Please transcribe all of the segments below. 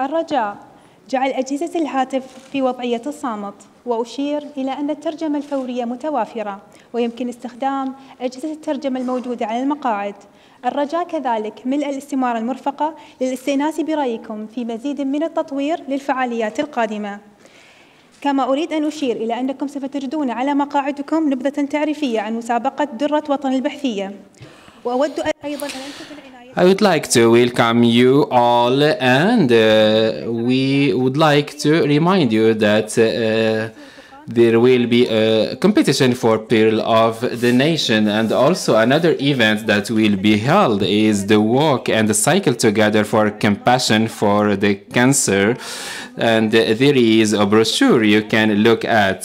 الرجاء جعل أجهزة الهاتف في وضعية الصامت، وأشير إلى أن الترجمة الفورية متوافرة ويمكن استخدام أجهزة الترجمة الموجودة على المقاعد. الرجاء كذلك ملء الاستمارة المرفقة للاستئناس برأيكم في مزيد من التطوير للفعاليات القادمة. كما أريد أن أشير إلى أنكم سوف تجدون على مقاعدكم نبذة تعريفية عن مسابقة درة وطن البحثية. وأود أيضا أن ألفت العناية. I would like to welcome you all, and we would like to remind you that there will be a competition for Pearl of the Nation, and also another event that will be held is the walk and the cycle together for compassion for the cancer, and there is a brochure you can look at.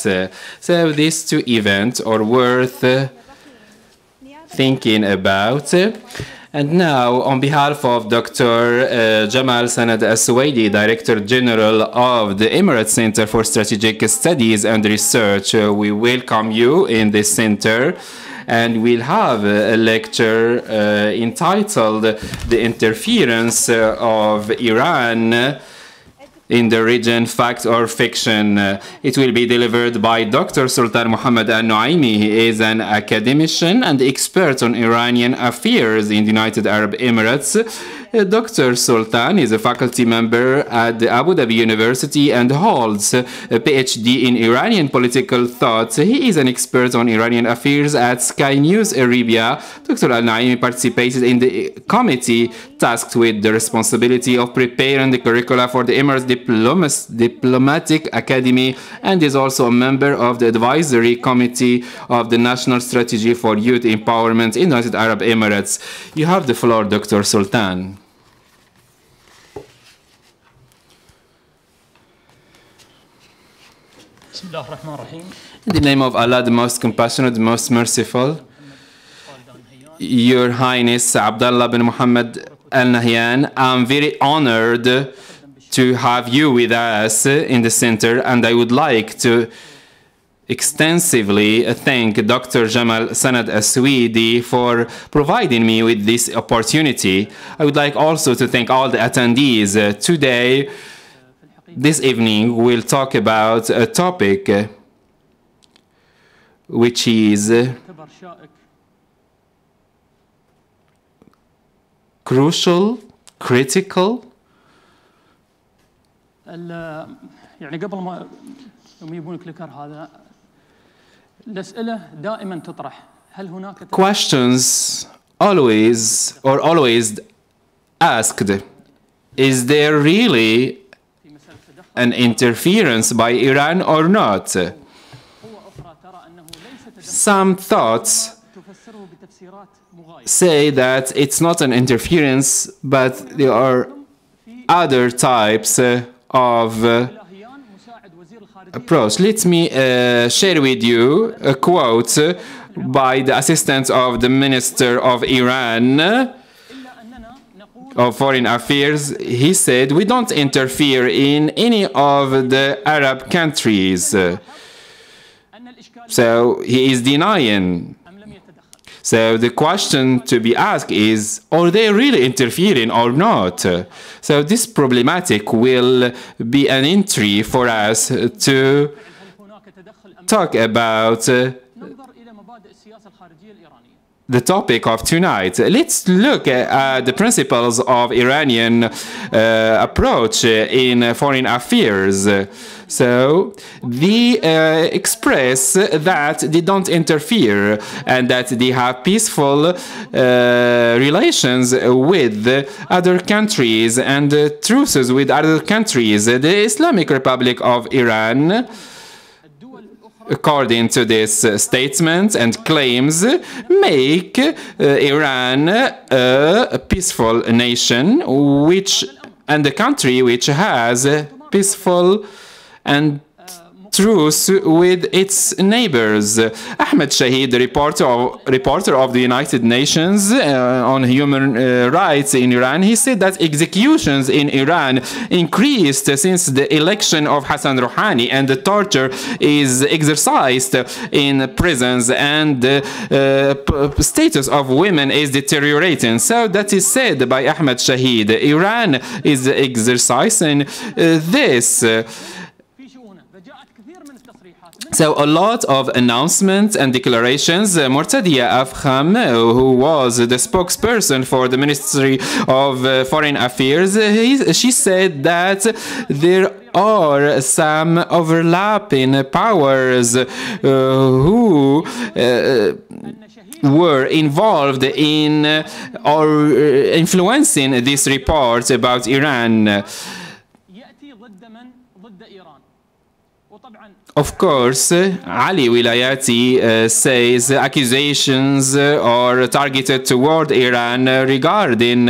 So these two events are worth thinking about. And now, on behalf of Dr. Jamal Sanad Al Suwaidi, Director General of the Emirates Center for Strategic Studies and Research, we welcome you in this center, and we'll have a lecture entitled The Interference of Iran in the Region, Fact or Fiction. It will be delivered by Dr. Sultan Mohammed Al-Nuaimi. He is an academician and expert on Iranian affairs in the United Arab Emirates. Dr. Sultan is a faculty member at the Abu Dhabi University and holds a PhD in Iranian political thought. He is an expert on Iranian affairs at Sky News Arabia. Dr. Al-Naimi participated in the committee tasked with the responsibility of preparing the curricula for the Emirates Diplomatic Academy, and is also a member of the advisory committee of the National Strategy for Youth Empowerment in the United Arab Emirates. You have the floor, Dr. Sultan. In the name of Allah, the most compassionate, the most merciful, Your Highness Abdullah bin Muhammad Al Nahyan, I'm very honored to have you with us in the center, and I would like to extensively thank Dr. Jamal Sanad Al Suwaidi for providing me with this opportunity. I would like also to thank all the attendees. Today, this evening, we'll talk about a topic which is crucial, critical. Questions always asked: is there really an interference by Iran or not? Some thoughts say that it's not an interference, but there are other types of approach. Let me share with you a quote by the assistant of the Minister of Iran of Foreign Affairs. He said, "We don't interfere in any of the Arab countries." So he is denying. So the question to be asked is, are they really interfering or not? So this problematic will be an entry for us to talk about the topic of tonight. Let's look at the principles of Iranian approach in foreign affairs. So they express that they don't interfere and that they have peaceful relations with other countries and truces with other countries. The Islamic Republic of Iran, according to this statement and claims, make Iran a peaceful nation, and a country which has peaceful and truce with its neighbors. Ahmed Shaheed, the reporter of the United Nations on human rights in Iran, he said that executions in Iran increased since the election of Hassan Rouhani, and the torture is exercised in prisons, and the status of women is deteriorating. So that is said by Ahmed Shaheed. Iran is exercising this. So a lot of announcements and declarations. Mortadia Afkham, who was the spokesperson for the Ministry of Foreign Affairs, she said that there are some overlapping powers who were involved in or influencing this report about Iran. Of course, Ali Velayati says accusations are targeted toward Iran regarding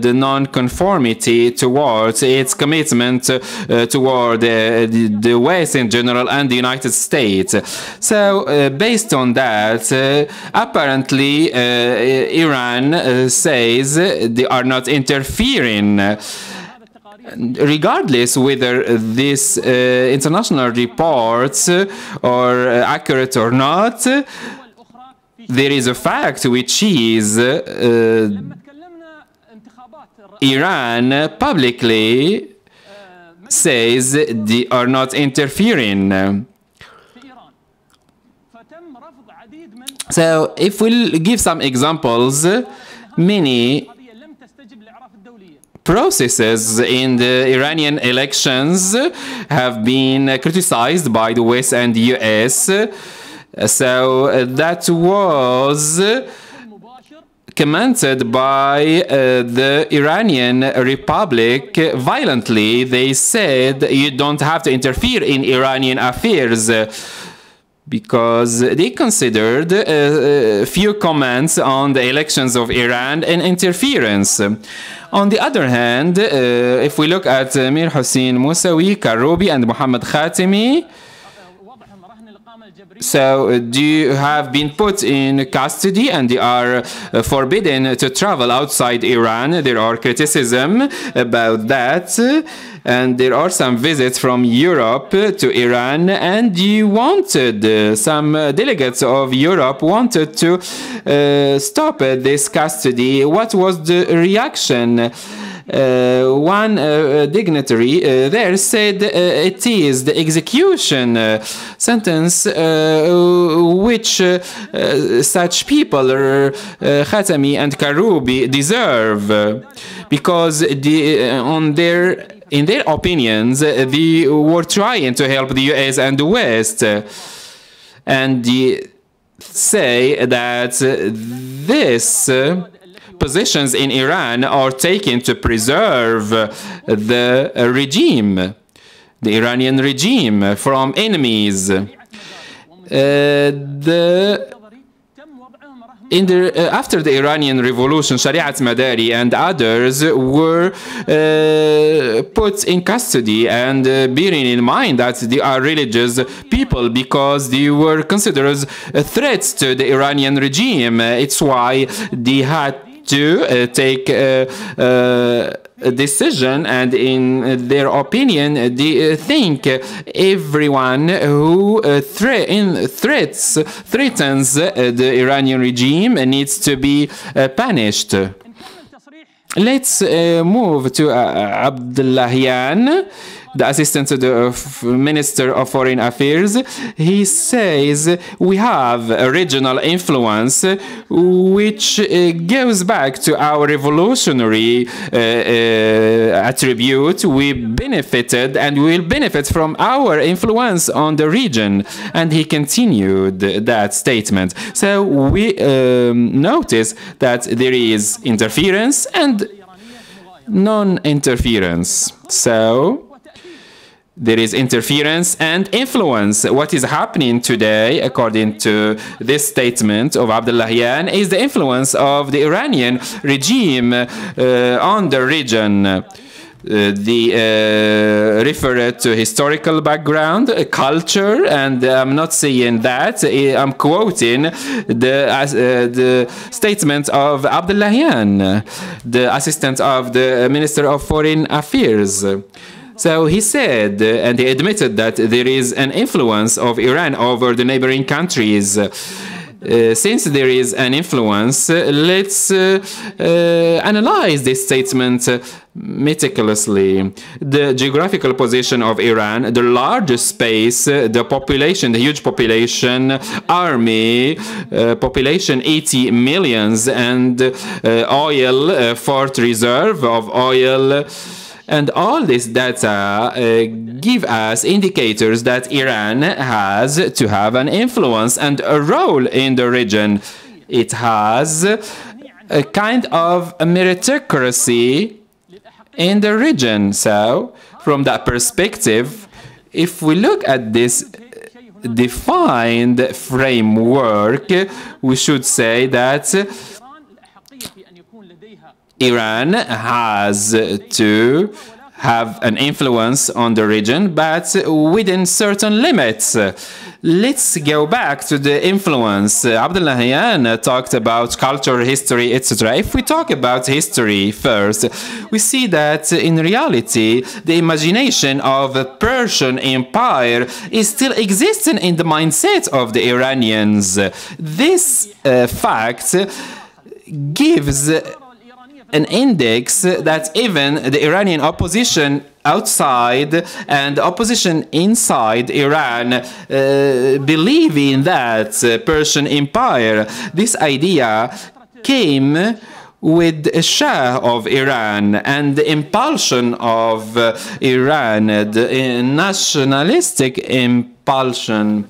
the non-conformity towards its commitment toward the West in general and the United States. So, based on that, apparently Iran says they are not interfering. Regardless whether this international reports are accurate or not, there is a fact which is Iran publicly says they are not interfering. So if we'll give some examples, many processes in the Iranian elections have been criticized by the West and the US. So that was commented by the Iranian Republic violently. They said you don't have to interfere in Iranian affairs, because they considered a few comments on the elections of Iran an interference. On the other hand, if we look at Mir Hossein Mousavi, Karoubi, and Mohammad Khatami, so they have been put in custody and they are forbidden to travel outside Iran. There are criticism about that, and there are some visits from Europe to Iran, and you wanted some delegates of Europe wanted to stop this custody. What was the reaction? One dignitary there said it is the execution sentence which such people, Khatami and Karoubi, deserve, because in their opinions they were trying to help the US and the West, and they say that this positions in Iran are taken to preserve the regime, the Iranian regime, from enemies. After the Iranian Revolution, Shariatmadari and others were put in custody, and bearing in mind that they are religious people, because they were considered threats to the Iranian regime. It's why they had to take a decision, and in their opinion they think everyone who threatens the Iranian regime needs to be punished. Let's move to Abdollahian, the assistant to the Minister of Foreign Affairs. He says we have a regional influence which goes back to our revolutionary attribute. We benefited and will benefit from our influence on the region. And he continued that statement. So we notice that there is interference and non-interference. So there is interference and influence. What is happening today, according to this statement of Abdollahian, is the influence of the Iranian regime on the region. the referred to historical background, culture, and I'm not saying that, I'm quoting the statement of Abdollahian, the assistant of the Minister of Foreign Affairs. So he said, and he admitted that there is an influence of Iran over the neighboring countries. Since there is an influence, let's analyze this statement meticulously. The geographical position of Iran, the large space, the population, the huge population, army, population 80 millions, and oil, fourth reserve of oil. And all this data give us indicators that Iran has to have an influence and a role in the region. It has a kind of a meritocracy in the region. So, from that perspective, if we look at this defined framework, we should say that Iran has to have an influence on the region, but within certain limits. Let's go back to the influence. Abdollahian talked about culture, history, etc. If we talk about history first, we see that in reality, the imagination of the Persian Empire is still existing in the mindset of the Iranians. This fact gives an index that even the Iranian opposition outside and opposition inside Iran believe in that Persian Empire. This idea came with Shah of Iran and the impulsion of Iran, the nationalistic impulsion.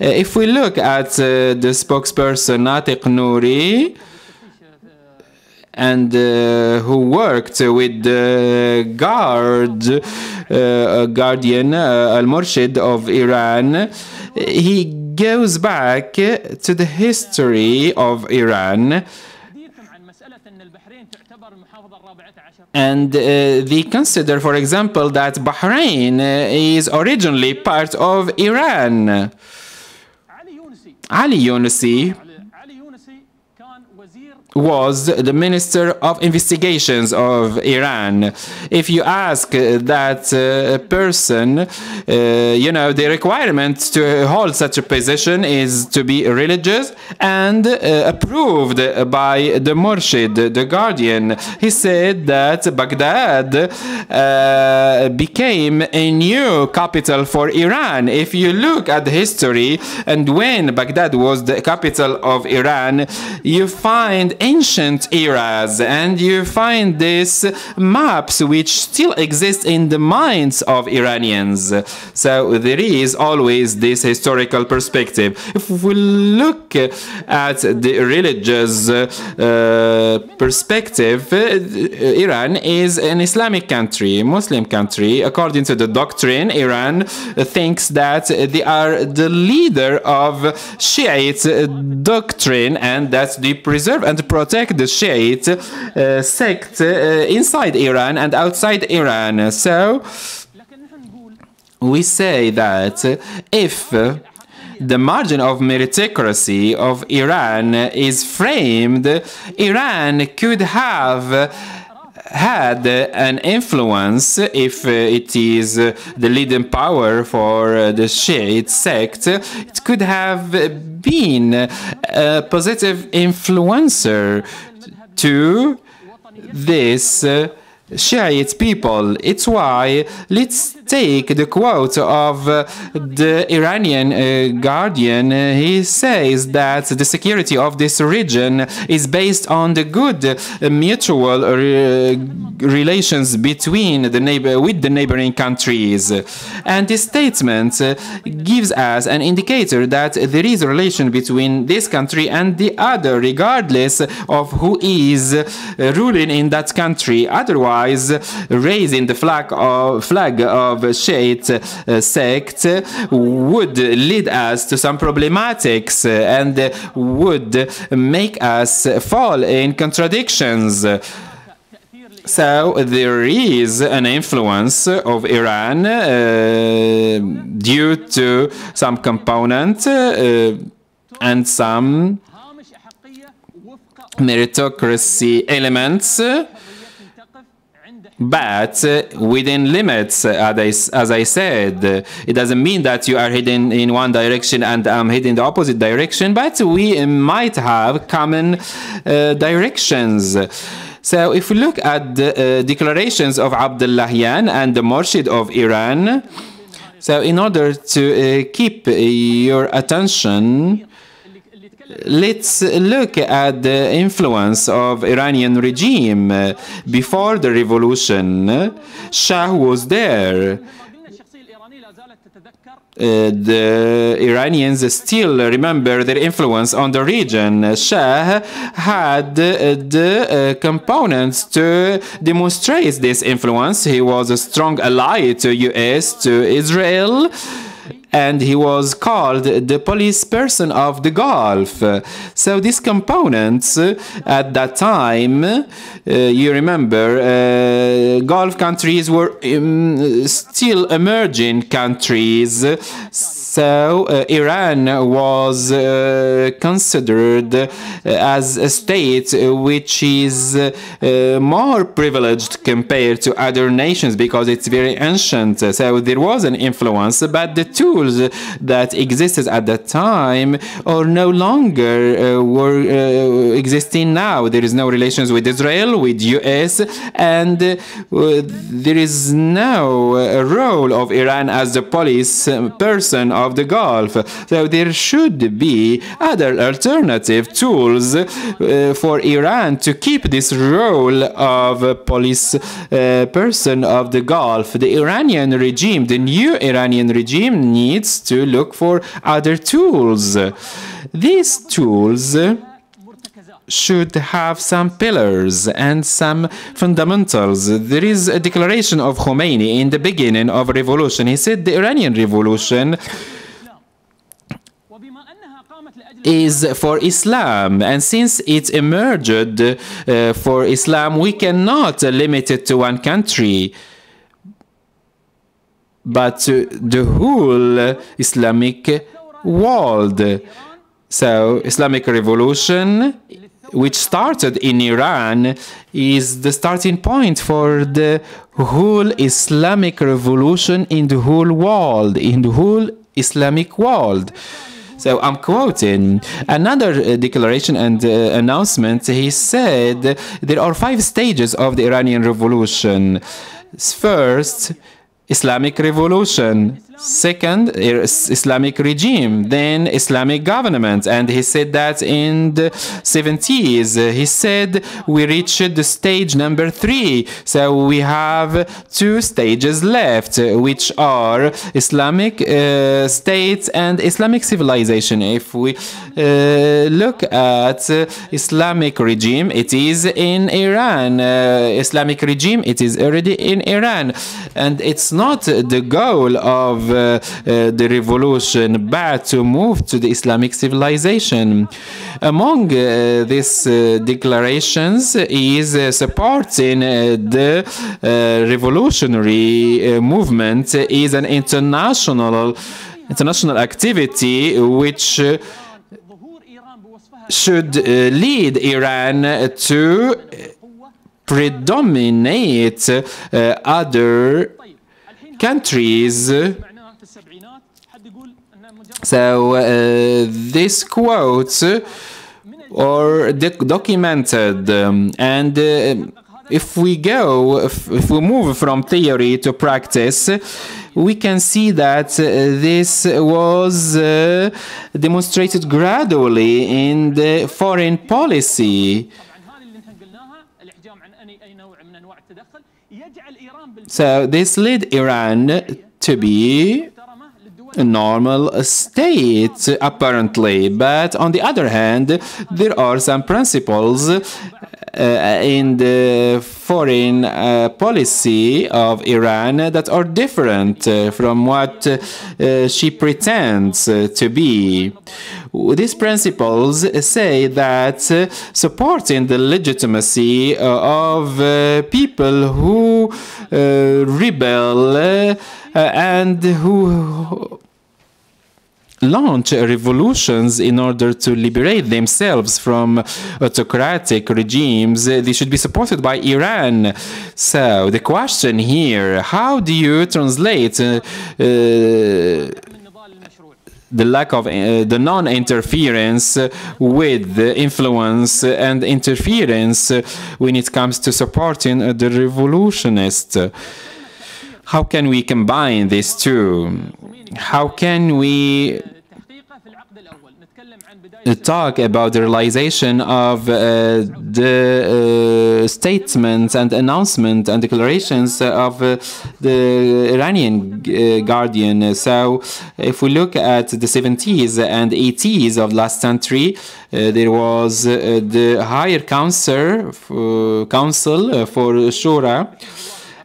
If we look at the spokesperson Nateq-Nouri, and who worked with the guardian, al-Murshid of Iran, he goes back to the history of Iran. And they consider, for example, that Bahrain is originally part of Iran. Ali Yunusi was the Minister of Investigations of Iran. If you ask that person, you know, the requirement to hold such a position is to be religious and approved by the Murshid, the guardian. He said that Baghdad became a new capital for Iran. If you look at the history and when Baghdad was the capital of Iran, you find ancient eras, and you find these maps which still exist in the minds of Iranians. So there is always this historical perspective. If we look at the religious perspective, Iran is an Islamic country, Muslim country. According to the doctrine, Iran thinks that they are the leader of Shiite doctrine and that they preserve and protect the Shiite sect inside Iran and outside Iran. So we say that if the margin of meritocracy of Iran is framed, Iran could have had an influence if it is the leading power for the Shiite sect. It could have been a positive influencer to this Shiite people. It's why let's take the quote of the Iranian Guardian. He says that the security of this region is based on the good mutual relations between the neighboring countries. And this statement gives us an indicator that there is a relation between this country and the other, regardless of who is ruling in that country. Otherwise, raising the flag of Shiite sect would lead us to some problematics and would make us fall in contradictions. So there is an influence of Iran due to some component and some meritocracy elements, but within limits, as I said. It doesn't mean that you are heading in one direction and I'm heading the opposite direction, but we might have common directions. So if we look at the declarations of Abdollahian and the Murshid of Iran, so in order to keep your attention, let's look at the influence of Iranian regime. Before the revolution, Shah was there. The Iranians still remember their influence on the region. Shah had the components to demonstrate this influence. He was a strong ally to US, to Israel, and he was called the police person of the Gulf. So these components at that time, you remember, Gulf countries were still emerging countries. So Iran was considered as a state which is more privileged compared to other nations because it's very ancient. So there was an influence, but the two that existed at that time or no longer were existing now. There is no relations with Israel, with US, and there is no role of Iran as the police person of the Gulf. So there should be other alternative tools for Iran to keep this role of a police person of the Gulf. The Iranian regime, the new Iranian regime, needs to look for other tools. These tools should have some pillars and some fundamentals. There is a declaration of Khomeini in the beginning of revolution. He said the Iranian revolution is for Islam, and since it emerged for Islam, we cannot limit it to one country, but the whole Islamic world. So Islamic revolution, which started in Iran, is the starting point for the whole Islamic revolution in the whole world, in the whole Islamic world. So I'm quoting another declaration and announcement. He said there are 5 stages of the Iranian revolution. First, Islamic revolution, second, Islamic regime, then Islamic government. And he said that in the 70s. He said we reached the stage number 3. So we have 2 stages left, which are Islamic states and Islamic civilization. If we look at Islamic regime, it is in Iran. Islamic regime, it is already in Iran. And it's not the goal of the revolution, but to move to the Islamic civilization. Among these declarations is supporting the revolutionary movement is an international activity which should lead Iran to predominate other countries. So this quote or documented, and if we move from theory to practice, we can see that this was demonstrated gradually in the foreign policy. So this led Iran to be a normal state, apparently. But on the other hand, there are some principles in the foreign policy of Iran that are different from what she pretends to be. These principles say that supporting the legitimacy of people who rebel and who launch revolutions in order to liberate themselves from autocratic regimes, they should be supported by Iran. So the question here, how do you translate the lack of the non-interference with the influence and interference when it comes to supporting the revolutionists? How can we combine these two? How can we talk about the realization of the statements and announcements and declarations of the Iranian Guardian? So if we look at the 70s and 80s of last century, there was the Higher Council for Shura,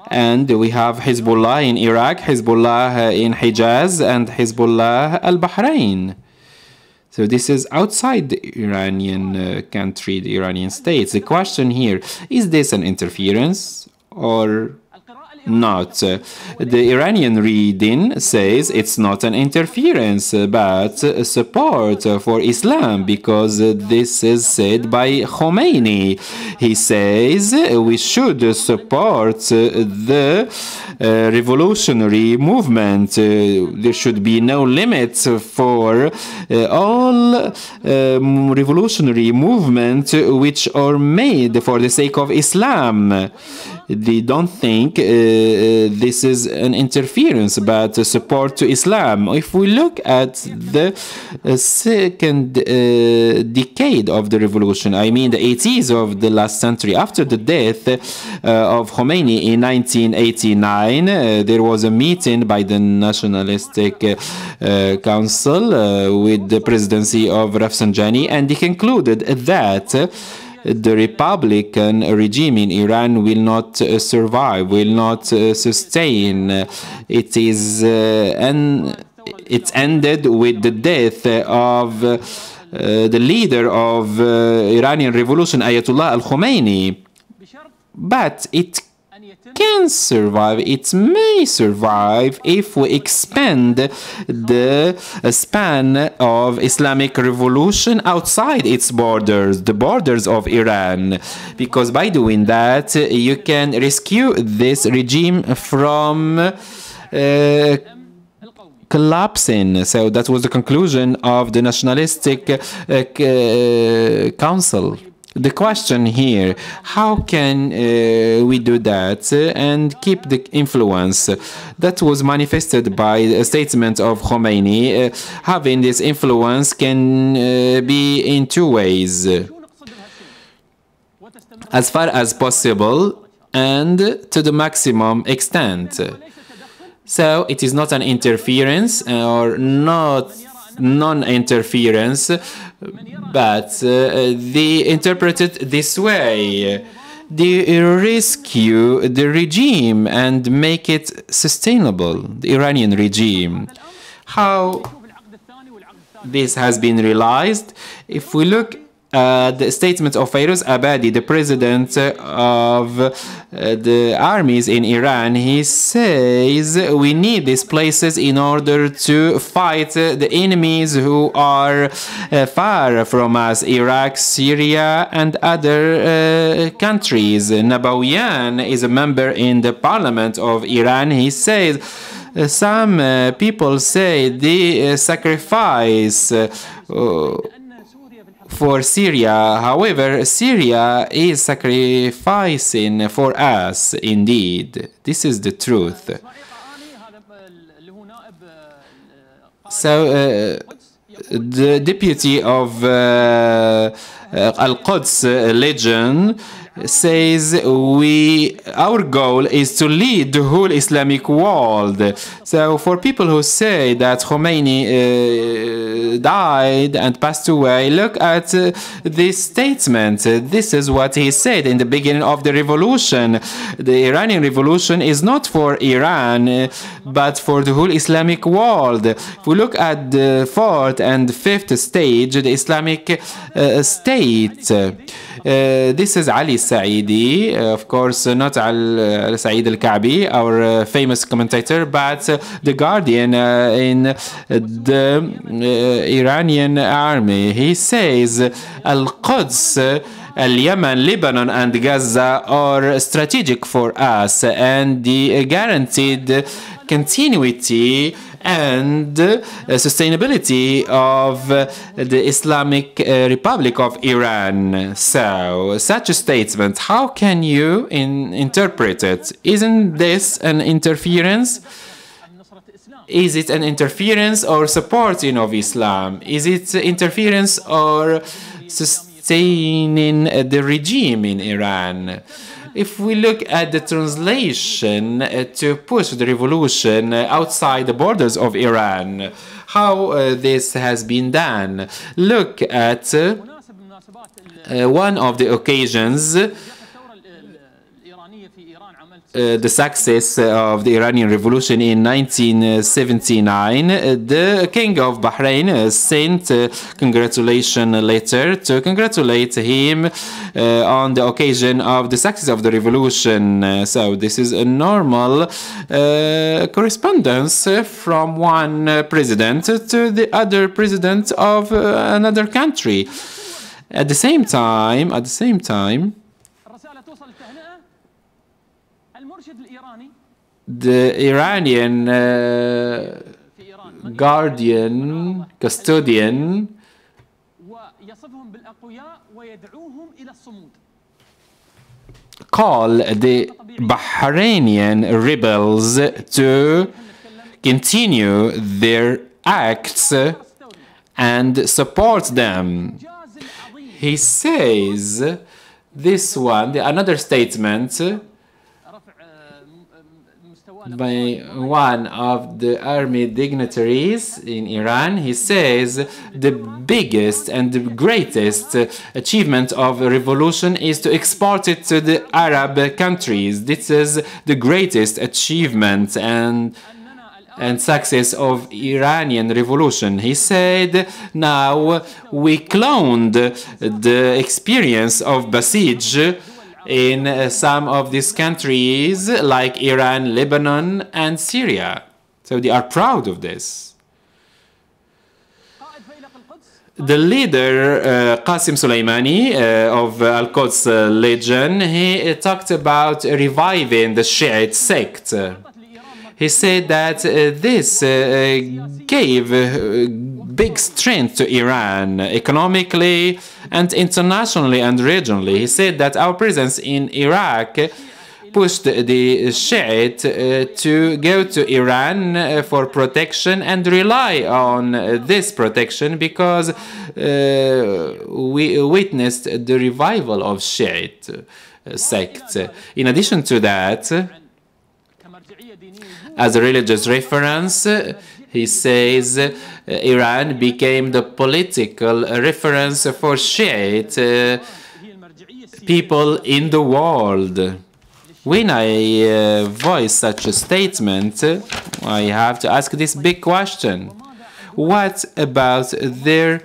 and we have Hezbollah in Iraq, Hezbollah in Hijaz, and Hezbollah al-Bahrain. So this is outside the Iranian country, the Iranian states. The question here, is this an interference or not? The Iranian reading says it's not an interference, but support for Islam, because this is said by Khomeini. He says we should support the revolutionary movement. There should be no limits for all revolutionary movements which are made for the sake of Islam. They don't think this is an interference, but support to Islam. If we look at the second decade of the revolution, I mean the 80s of the last century, after the death of Khomeini in 1989, there was a meeting by the Nationalistic Council with the presidency of Rafsanjani, and they concluded that the Republican regime in Iran will not survive, will not sustain. It is it's ended with the death of the leader of Iranian revolution, Ayatollah al-Khomeini. But it can survive, it may survive if we expand the span of Islamic revolution outside its borders, the borders of Iran, because by doing that you can rescue this regime from collapsing. So that was the conclusion of the Nationalistic Council. The question here, how can we do that and keep the influence that was manifested by a statement of Khomeini? Having this influence can be in two ways: as far as possible and to the maximum extent. So it is not an interference or not non-interference, but they interpret it this way. They rescue the regime and make it sustainable, the Iranian regime. How this has been realized? If we look the statement of Fairus Abadi, the president of the armies in Iran, he says we need these places in order to fight the enemies who are far from us, Iraq, Syria, and other countries. Nabawian is a member in the parliament of Iran. He says some people say they sacrifice for Syria. However, Syria is sacrificing for us indeed. This is the truth. So the deputy of Al-Quds Legion says our goal is to lead the whole Islamic world. So for people who say that Khomeini died and passed away, look at this statement. This is what he said in the beginning of the revolution. The Iranian revolution is not for Iran, but for the whole Islamic world. If we look at the fourth and fifth stage, the Islamic state. This is Ali Saeedi, of course, not Saeed al-Ka'bi, our famous commentator, but the guardian in the Iranian army. He says, Al-Quds, Al-Yemen, Lebanon, and Gaza are strategic for us, and the guaranteed continuity and sustainability of the Islamic Republic of Iran. So, such a statement, how can you interpret it? Isn't this an interference? Is it an interference or supporting of Islam? Is it interference or sustaining the regime in Iran? If we look at the translation to push the revolution outside the borders of Iran, how this has been done, look at one of the occasions, the success of the Iranian revolution in 1979, the king of Bahrain sent a congratulation letter to congratulate him on the occasion of the success of the revolution. So this is a normal correspondence from one president to the other president of another country. At the same time, the Iranian custodian called the Bahrainian rebels to continue their acts and support them. He says, this one, another statement, by one of the army dignitaries in Iran. He says, the biggest and the greatest achievement of a revolution is to export it to the Arab countries. This is the greatest achievement and success of Iranian revolution. He said, now we cloned the experience of Basij in some of these countries like Iran, Lebanon, and Syria. So they are proud of this. The leader, Qasim Soleimani of Al-Quds Legion, he talked about reviving the Shiite sect. He said that this gave big strength to Iran economically and internationally and regionally. He said that our presence in Iraq pushed the Shiite to go to Iran for protection and rely on this protection, because we witnessed the revival of Shiite sect. In addition to that, as a religious reference, he says Iran became the political reference for Shiite people in the world. When I voice such a statement, I have to ask this big question. What about their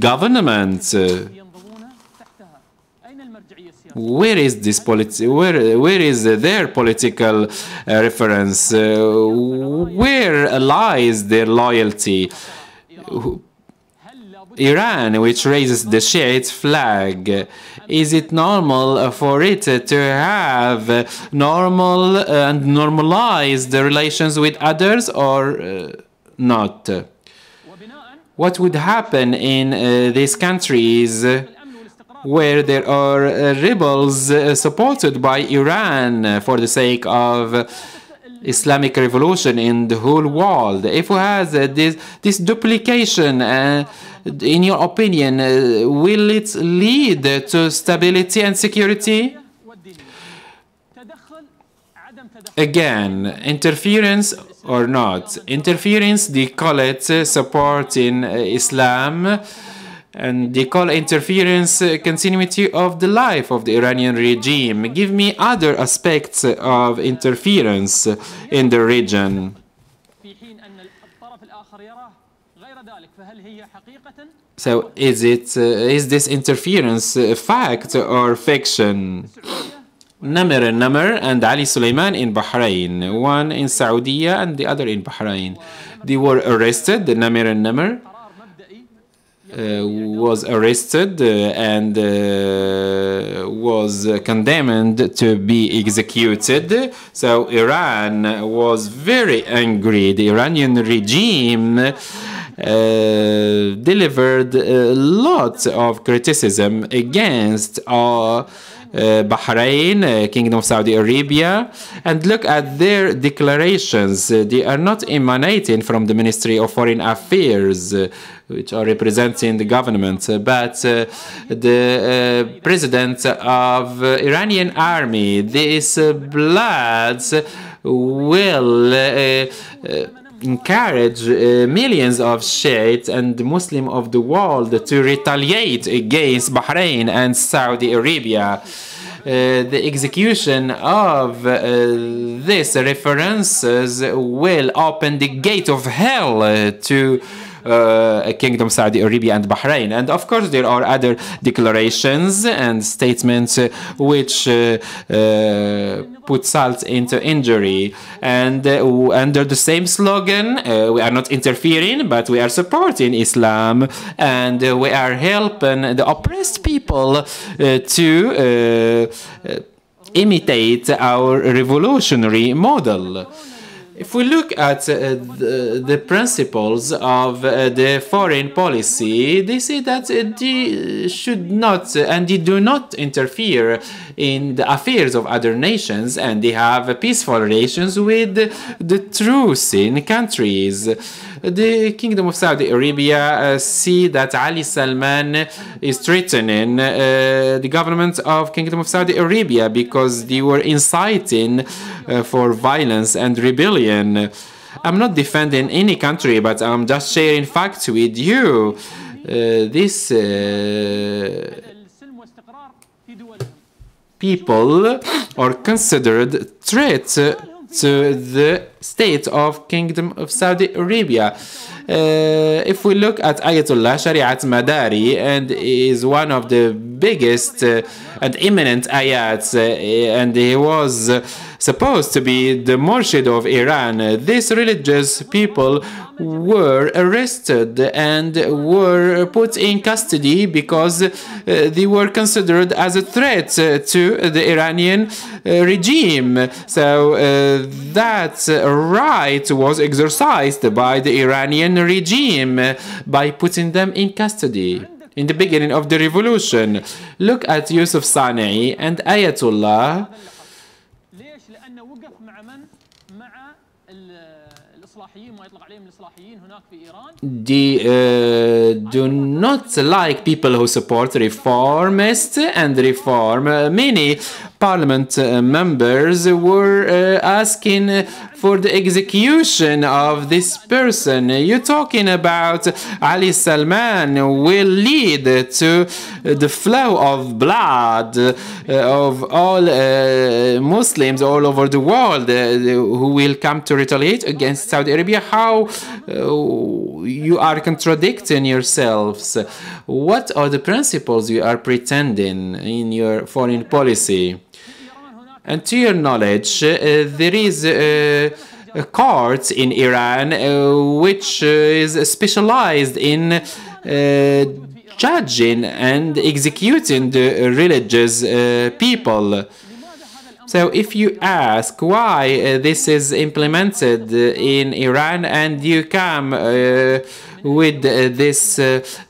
government? Where is this where is their political reference? Where lies their loyalty? Iran, which raises the Shiite flag, is it normal for it to have normal and normalized relations with others or not? What would happen in these countries where there are rebels supported by Iran for the sake of Islamic revolution in the whole world. If we have this duplication, in your opinion, will it lead to stability and security? Again, interference or not. Interference, they call it support in Islam, and they call interference continuity of the life of the Iranian regime. Give me other aspects of interference in the region. So is this interference a fact or fiction? Nimr and Ali Sulaiman in Bahrain, one in Saudi and the other in Bahrain. They were arrested, Nimr and Nimr. Was arrested and was condemned to be executed. So Iran was very angry. The Iranian regime delivered a lot of criticism against Bahrain, Kingdom of Saudi Arabia, and look at their declarations. They are not emanating from the Ministry of Foreign Affairs, which are representing the government, but the president of Iranian army. These blood will encourage millions of Shiites and Muslims of the world to retaliate against Bahrain and Saudi Arabia. The execution of these references will open the gate of hell to Kingdom Saudi Arabia and Bahrain. And of course there are other declarations and statements which put salt into injury, and under the same slogan, we are not interfering but we are supporting Islam, and we are helping the oppressed people to imitate our revolutionary model. If we look at the principles of the foreign policy, they say that they should not and they do not interfere in the affairs of other nations, and they have peaceful relations with the truce-in countries. The Kingdom of Saudi Arabia see that Ali Salman is threatening the government of Kingdom of Saudi Arabia because they were inciting for violence and rebellion. I'm not defending any country, but I'm just sharing facts with you. These people are considered threats to the state of Kingdom of Saudi Arabia. If we look at Ayatollah Shariatmadari, and is one of the biggest and eminent ayats, and he was supposed to be the Murshid of Iran. These religious people were arrested and were put in custody because they were considered as a threat to the Iranian regime. So that right was exercised by the Iranian regime by putting them in custody in the beginning of the revolution. Look at Yusuf Sanei and Ayatollah. They do not like people who support reformists and reform. Many parliament members were asking for the execution of this person. You're talking about Ali Salman will lead to the flow of blood of all Muslims all over the world who will come to retaliate against Saudi Arabia. How you are contradicting yourselves. What are the principles you are pretending in your foreign policy? And to your knowledge, there is a court in Iran which is specialized in judging and executing the religious people. So if you ask why this is implemented in Iran, and you come with these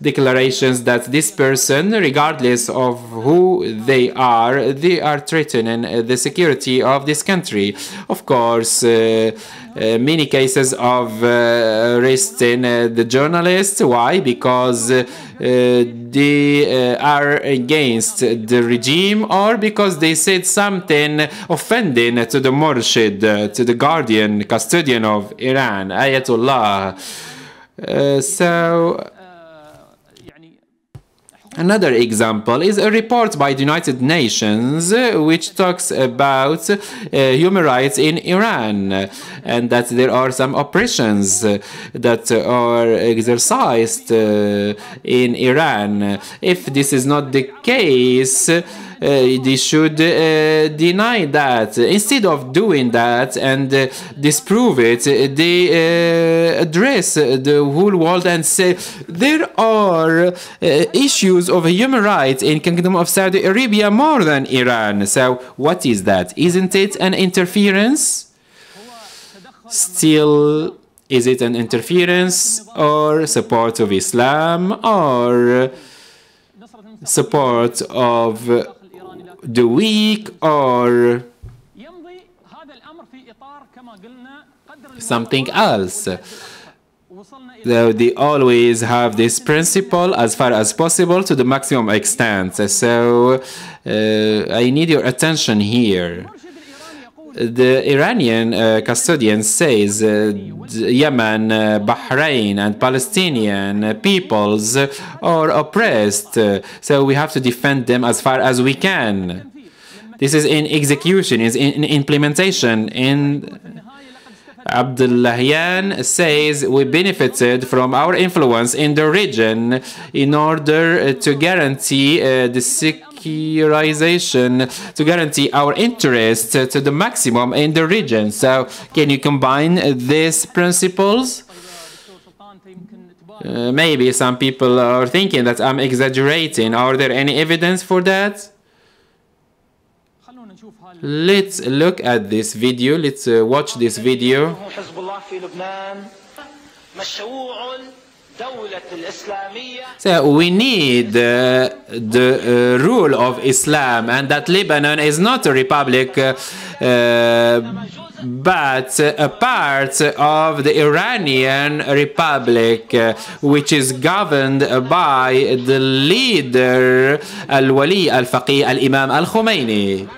declarations that this person, regardless of who they are threatening the security of this country. Of course, many cases of arresting the journalists. Why? Because they are against the regime, or because they said something offending to the Murshid, to the guardian, custodian of Iran, Ayatollah. So another example is a report by the United Nations which talks about human rights in Iran, and that there are some oppressions that are exercised in Iran. If this is not the case, they should deny that. Instead of doing that and disprove it, they address the whole world and say there are issues of human rights in Kingdom of Saudi Arabia more than Iran. So what is that? Isn't it an interference? Still, is it an interference or support of Islam or support of the weak or something else? Though they always have this principle as far as possible to the maximum extent. So I need your attention here. The Iranian custodian says Yemen, Bahrain, and Palestinian peoples are oppressed, so we have to defend them as far as we can. This is in execution, is in implementation. In Abdollahian says we benefited from our influence in the region in order to guarantee the securization, to guarantee our interest to the maximum in the region. So can you combine these principles? Maybe some people are thinking that I'm exaggerating. Are there any evidence for that? Let's look at this video. Let's watch this video. So we need the rule of Islam, and that Lebanon is not a republic but a part of the Iranian Republic, which is governed by the leader Al-Wali Al-Faqih Al-Imam Al-Khomeini.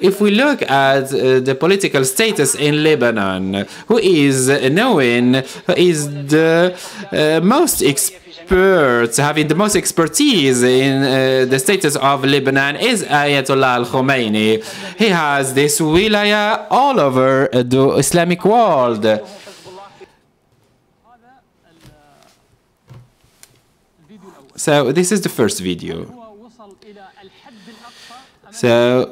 If we look at the political status in Lebanon, who is knowing, who is the most expert, having the most expertise in the status of Lebanon is Ayatollah al-Khomeini. He has this wilaya all over the Islamic world. So this is the first video. So,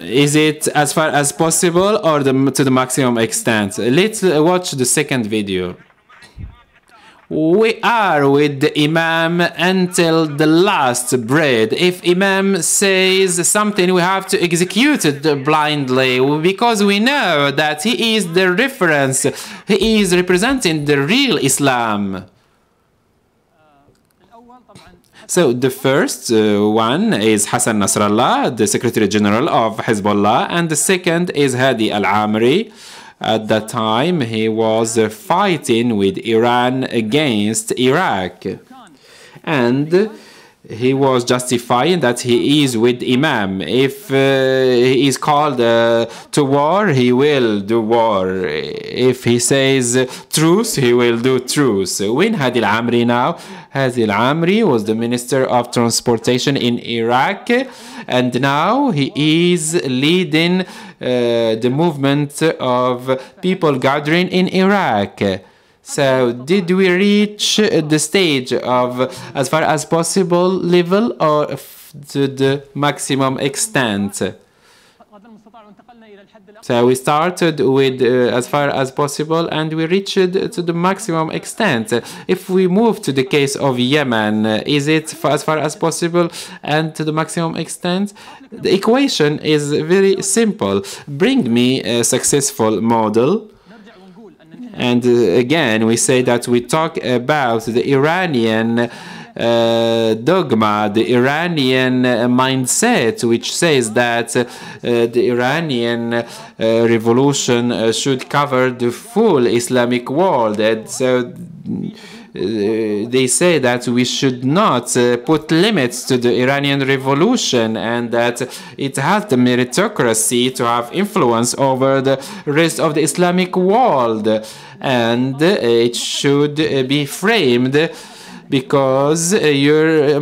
is it as far as possible or to the maximum extent? Let's watch the second video. We are with the Imam until the last breath. If Imam says something, we have to execute it blindly, because we know that he is the reference. He is representing the real Islam. So the first one is Hassan Nasrallah, the Secretary General of Hezbollah, and the second is Hadi al-Amiri. At that time, he was fighting with Iran against Iraq, and he was justifying that he is with Imam. If he is called to war, he will do war. If he says truce, he will do truce. When Hadi al-Amiri now? Hadi al-Amiri was the Minister of Transportation in Iraq, and now he is leading the movement of people gathering in Iraq. So, did we reach the stage of as far as possible level or to the maximum extent? So, we started with as far as possible and we reached to the maximum extent. If we move to the case of Yemen, is it as far as possible and to the maximum extent? The equation is very simple. Bring me a successful model. And again, we say that we talk about the Iranian dogma, the Iranian mindset, which says that the Iranian revolution should cover the full Islamic world. And so they say that we should not put limits to the Iranian revolution, and that it has the meritocracy to have influence over the rest of the Islamic world, and it should be framed because your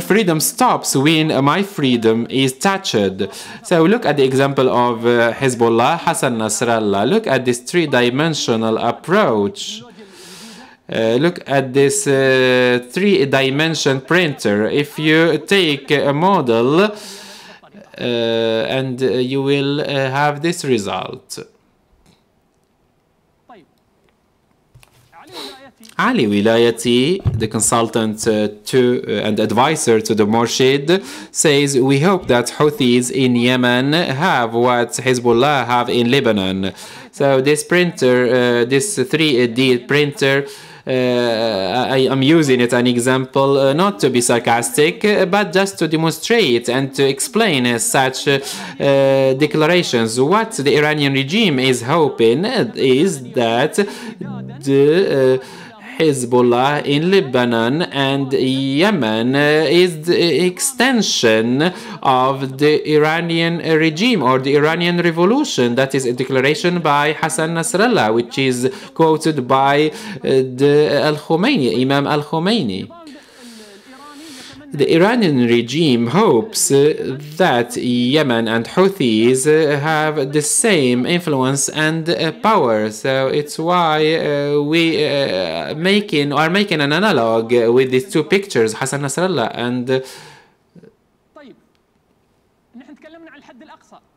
freedom stops when my freedom is touched. So look at the example of Hezbollah, Hassan Nasrallah. Look at this three-dimensional approach. Look at this three-dimension printer. If you take a model and you will have this result. Ali Velayati, the consultant and advisor to the Morshid, says, "We hope that Houthis in Yemen have what Hezbollah have in Lebanon." So this printer, this 3D printer, I am using it as an example, not to be sarcastic, but just to demonstrate and to explain such declarations. What the Iranian regime is hoping is that the Hezbollah in Lebanon and Yemen is the extension of the Iranian regime or the Iranian revolution. That is a declaration by Hassan Nasrallah, which is quoted by Imam Al-Khomeini. The Iranian regime hopes that Yemen and Houthis have the same influence and power. So it's why we are making an analog with these two pictures, Hassan Nasrallah and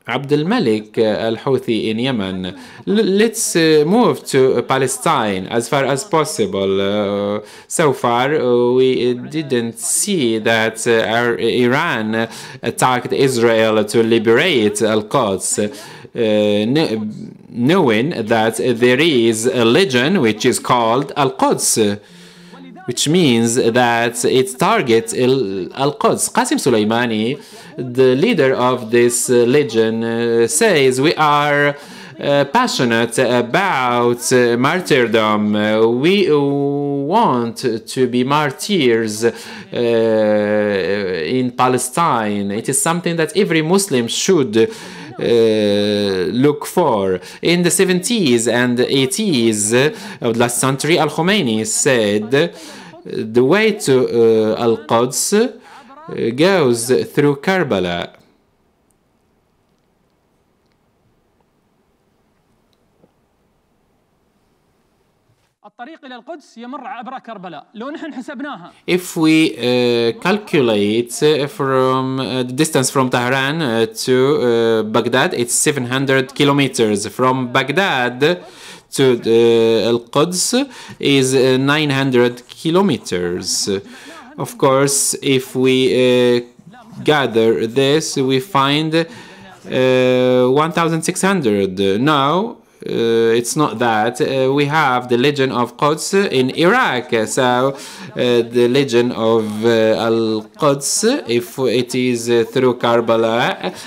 Abdul Malik al-Houthi in Yemen. Let's move to Palestine as far as possible. So far, we didn't see that Iran attacked Israel to liberate al-Quds, knowing that there is a legion which is called al-Quds, which means that it targets Al-Quds. Qasim Soleimani, the leader of this legion, says, "We are passionate about martyrdom. We want to be martyrs in Palestine. It is something that every Muslim should look for." In the 70s and 80s of last century, Al-Khomeini said the way to Al-Quds goes through Karbala. If we calculate from the distance from Tehran to Baghdad, it's 700 kilometers. From Baghdad to Al-Quds is 900 kilometers. Of course, if we gather this, we find 1,600. Now, it's not that. We have the Legion of Quds in Iraq. So the Legion of Al-Quds, if it is through Karbala,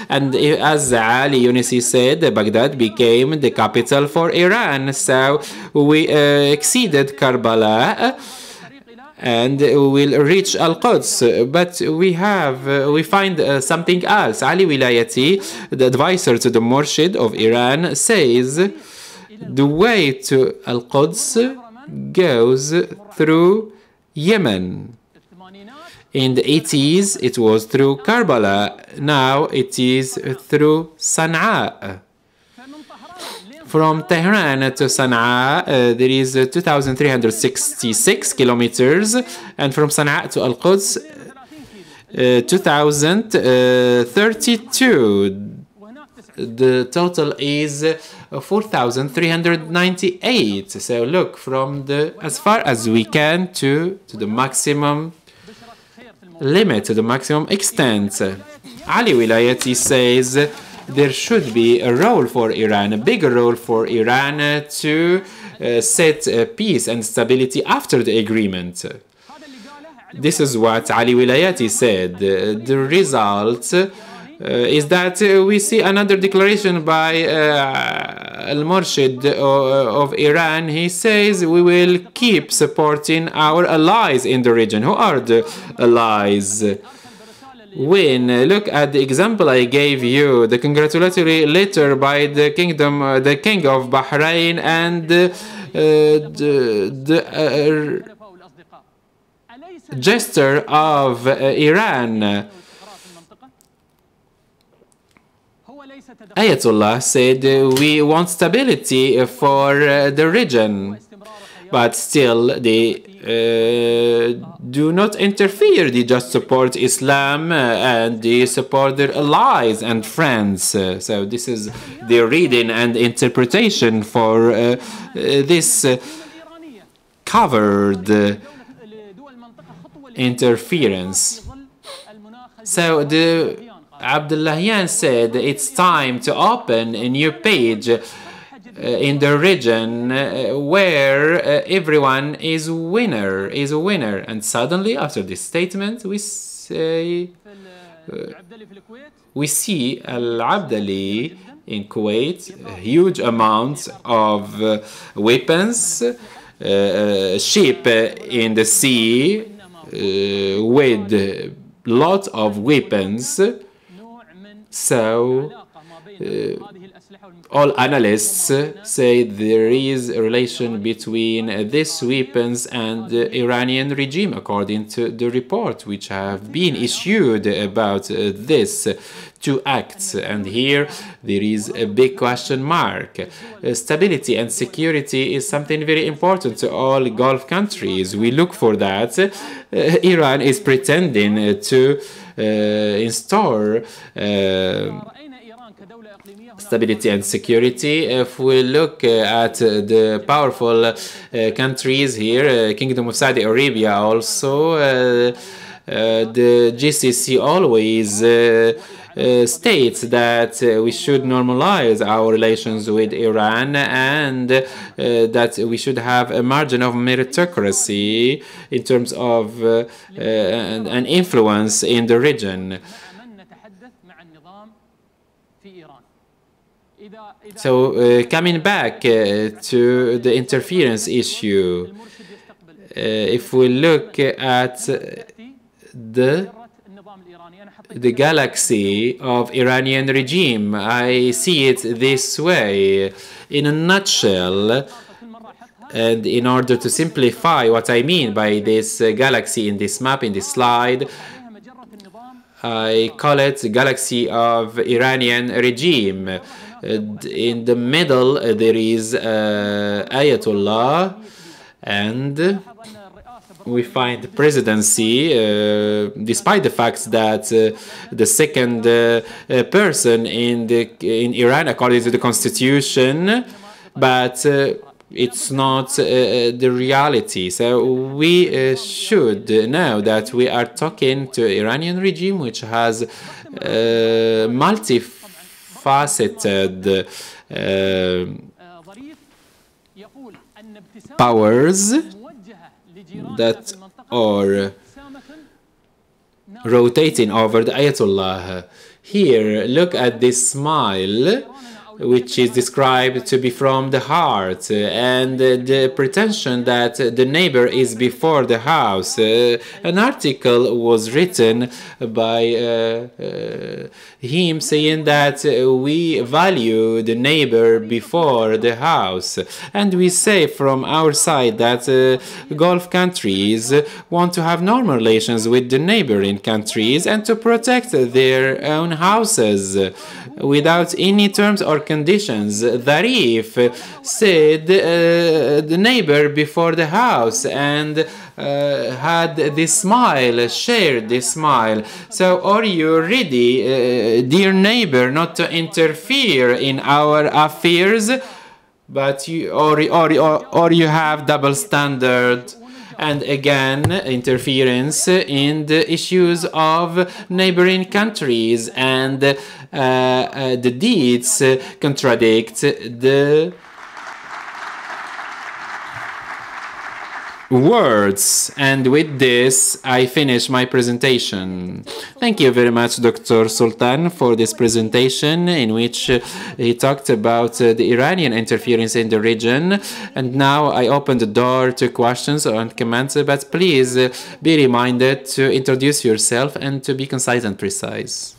and as Ali Yunusi said, Baghdad became the capital for Iran. So we exceeded Karbala and will reach Al-Quds. But we find something else. Ali Velayati, the advisor to the Murshid of Iran, says the way to Al-Quds goes through Yemen. In the 80s, it was through Karbala. Now it is through Sana'a. From Tehran to Sana'a, there is 2,366 kilometers, and from Sana'a to Al-Quds, 2,032. The total is 4,398. So look, from the as far as we can to the maximum limit, to the maximum extent. Ali Velayati says there should be a role for Iran, a bigger role for Iran to set peace and stability after the agreement. This is what Ali Velayati said. The result is that we see another declaration by Al-Murshid of Iran. He says we will keep supporting our allies in the region. Who are the allies? When look at the example I gave you, the congratulatory letter by the kingdom, the king of Bahrain, and the gesture of Iran. Ayatollah said we want stability for the region, but still they do not interfere. They just support Islam and they support their allies and friends. So this is their reading and interpretation for this covered interference. So the Abdollahian said it's time to open a new page in the region where everyone is a winner. And suddenly, after this statement, we see Al-Abdali in Kuwait, a huge amount of weapons, ship in the sea with lots of weapons. So all analysts say there is a relation between these weapons and the Iranian regime, according to the report which have been issued about these two acts. And here there is a big question mark. Stability and security is something very important to all Gulf countries. We look for that. Iran is pretending to install stability and security. If we look at the powerful countries here, Kingdom of Saudi Arabia, also the GCC always states that we should normalize our relations with Iran, and that we should have a margin of meritocracy in terms of an influence in the region. So coming back to the interference issue, if we look at the galaxy of Iranian regime, I see it this way. In a nutshell, and in order to simplify what I mean by this galaxy in this map, in this slide, I call it the galaxy of Iranian regime. In the middle, there is Ayatollah, and we find the presidency, despite the fact that the second person in Iran, according to the constitution, but it's not the reality. So we should know that we are talking to Iranian regime which has multifaceted powers that are rotating over the Ayatollah. Here, look at this smile, which is described to be from the heart, and the pretension that the neighbor is before the house. An article was written by him saying that we value the neighbor before the house. And we say from our side that Gulf countries want to have normal relations with the neighboring countries and to protect their own houses without any terms or conditions. Zarif said the neighbor before the house, and had this smile, shared this smile. So are you ready, dear neighbor, not to interfere in our affairs, but you have double standard? and again interference in the issues of neighboring countries, and the deeds contradict the words. And with this, I finish my presentation. Thank you very much, Dr. Sultan, for this presentation in which he talked about the Iranian interference in the region. And now I open the door to questions and comments, but please be reminded to introduce yourself and to be concise and precise.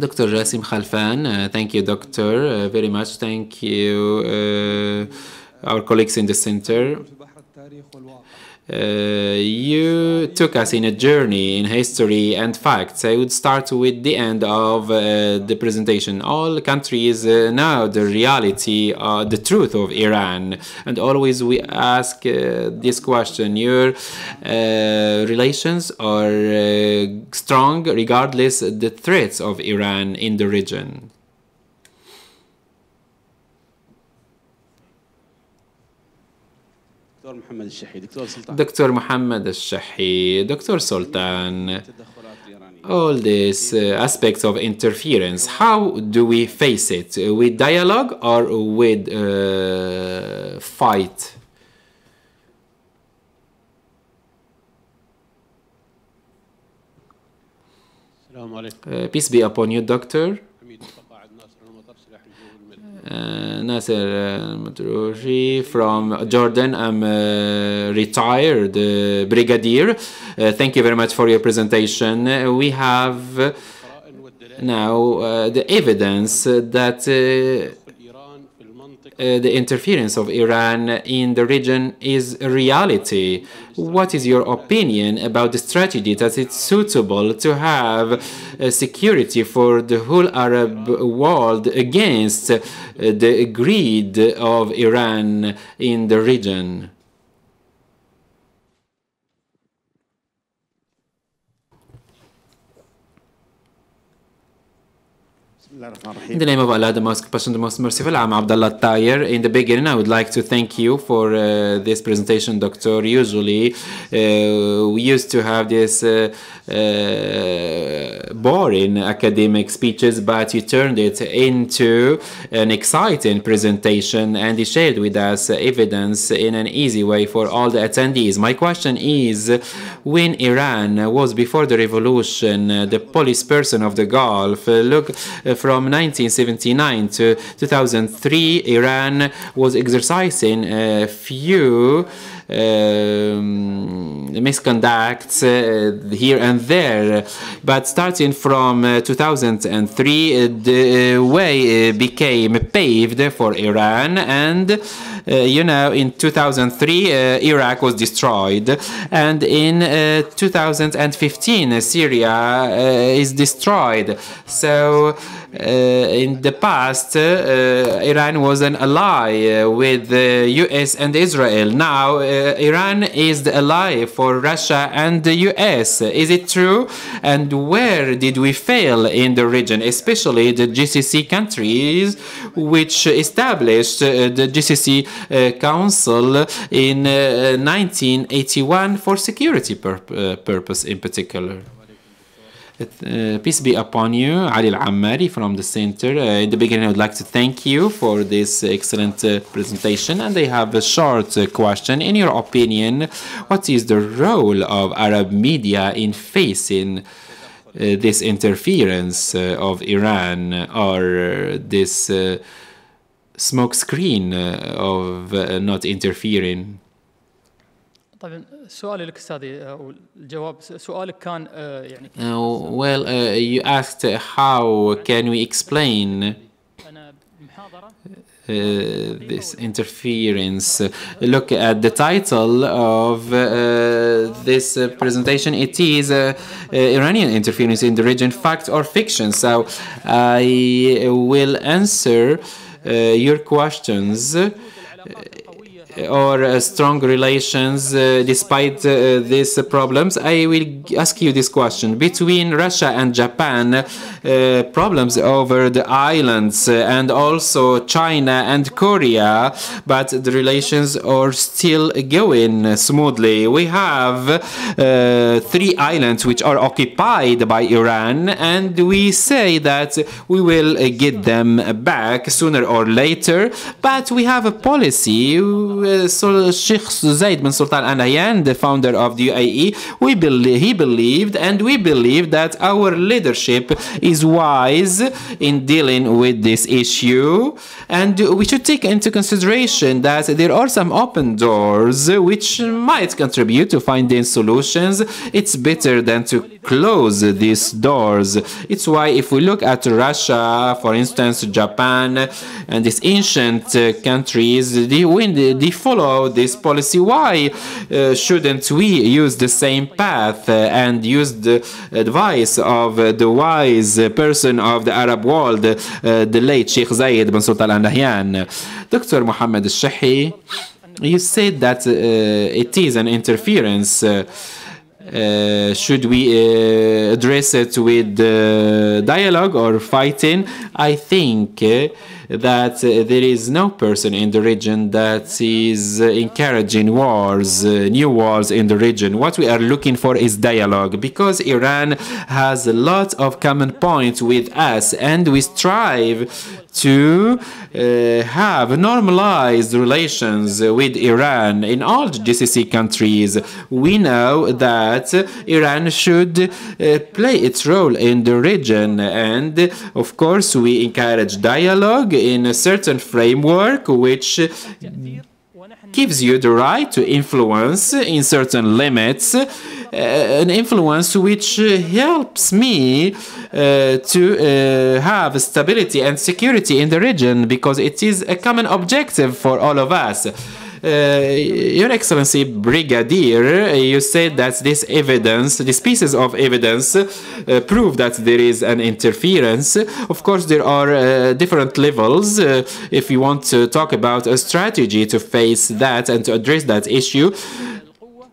Dr. Jasim Khalfan, thank you, Doctor, very much. Thank you, our colleagues in the center. You took us in a journey in history and facts. I would start with the end of the presentation. All countries know the reality, the truth of Iran. And always we ask this question: your relations are strong regardless of the threats of Iran in the region. Dr. Mohammed Al-Shaheed, Dr. Sultan, all these aspects of interference, how do we face it? With dialogue or with fight? Peace be upon you, Doctor. Nasser Al-Matrouji from Jordan. I'm a retired brigadier. Thank you very much for your presentation. We have now the evidence that the interference of Iran in the region is a reality. What is your opinion about the strategy that it's suitable to have security for the whole Arab world against the greed of Iran in the region? In the name of Allah, the Most Compassionate, the Most Merciful, I'm Abdullah Tayer. In the beginning, I would like to thank you for this presentation, Doctor. Usually, we used to have this boring academic speeches, but you turned it into an exciting presentation, and you shared with us evidence in an easy way for all the attendees. My question is, when Iran was before the revolution, the policeperson of the Gulf, look, from 1979 to 2003, Iran was exercising a few misconducts here and there, but starting from 2003, the way became paved for Iran, and you know, in 2003 Iraq was destroyed, and in 2015 Syria is destroyed. So in the past, Iran was an ally with the US and Israel. Now Iran is the ally for Russia and the US. Is it true? And where did we fail in the region, especially the GCC countries, which established the GCC Council in 1981 for security purpose in particular? Peace be upon you, Ali Al-Amiri from the center. In the beginning, I would like to thank you for this excellent presentation, and I have a short question. In your opinion, what is the role of Arab media in facing this interference of Iran, or this smokescreen of not interfering? Well, you asked how can we explain this interference. Look at the title of this presentation. It is Iranian interference in the region, fact or fiction. So I will answer your questions or strong relations despite these problems. I will ask you this question. Between Russia and Japan, problems over the islands, and also China and Korea, but the relations are still going smoothly. We have three islands which are occupied by Iran, and we say that we will get them back sooner or later, but we have a policy. So Sheikh Zayed bin Sultan Al Nahyan, the founder of the UAE, he believed, and we believe that our leadership is wise in dealing with this issue, and we should take into consideration that there are some open doors which might contribute to finding solutions. It's better than to close these doors. It's why if we look at Russia, for instance, Japan, and these ancient countries, they follow this policy. Why shouldn't we use the same path and use the advice of the wise person of the Arab world, the late Sheikh Zayed bin Sultan Al Nahyan? Dr. Mohammad Al-Shahi, you said that it is an interference. Should we address it with dialogue or fighting? I think that there is no person in the region that is encouraging wars, new wars in the region. What we are looking for is dialogue, because Iran has a lot of common points with us, and we strive to have normalized relations with Iran in all the GCC countries. We know that Iran should play its role in the region, and of course we encourage dialogue in a certain framework which gives you the right to influence in certain limits, an influence which helps me to have stability and security in the region, because it is a common objective for all of us. Your Excellency Brigadier, you said that this evidence, these pieces of evidence, prove that there is an interference. Of course, there are different levels. If you want to talk about a strategy to face that and to address that issue,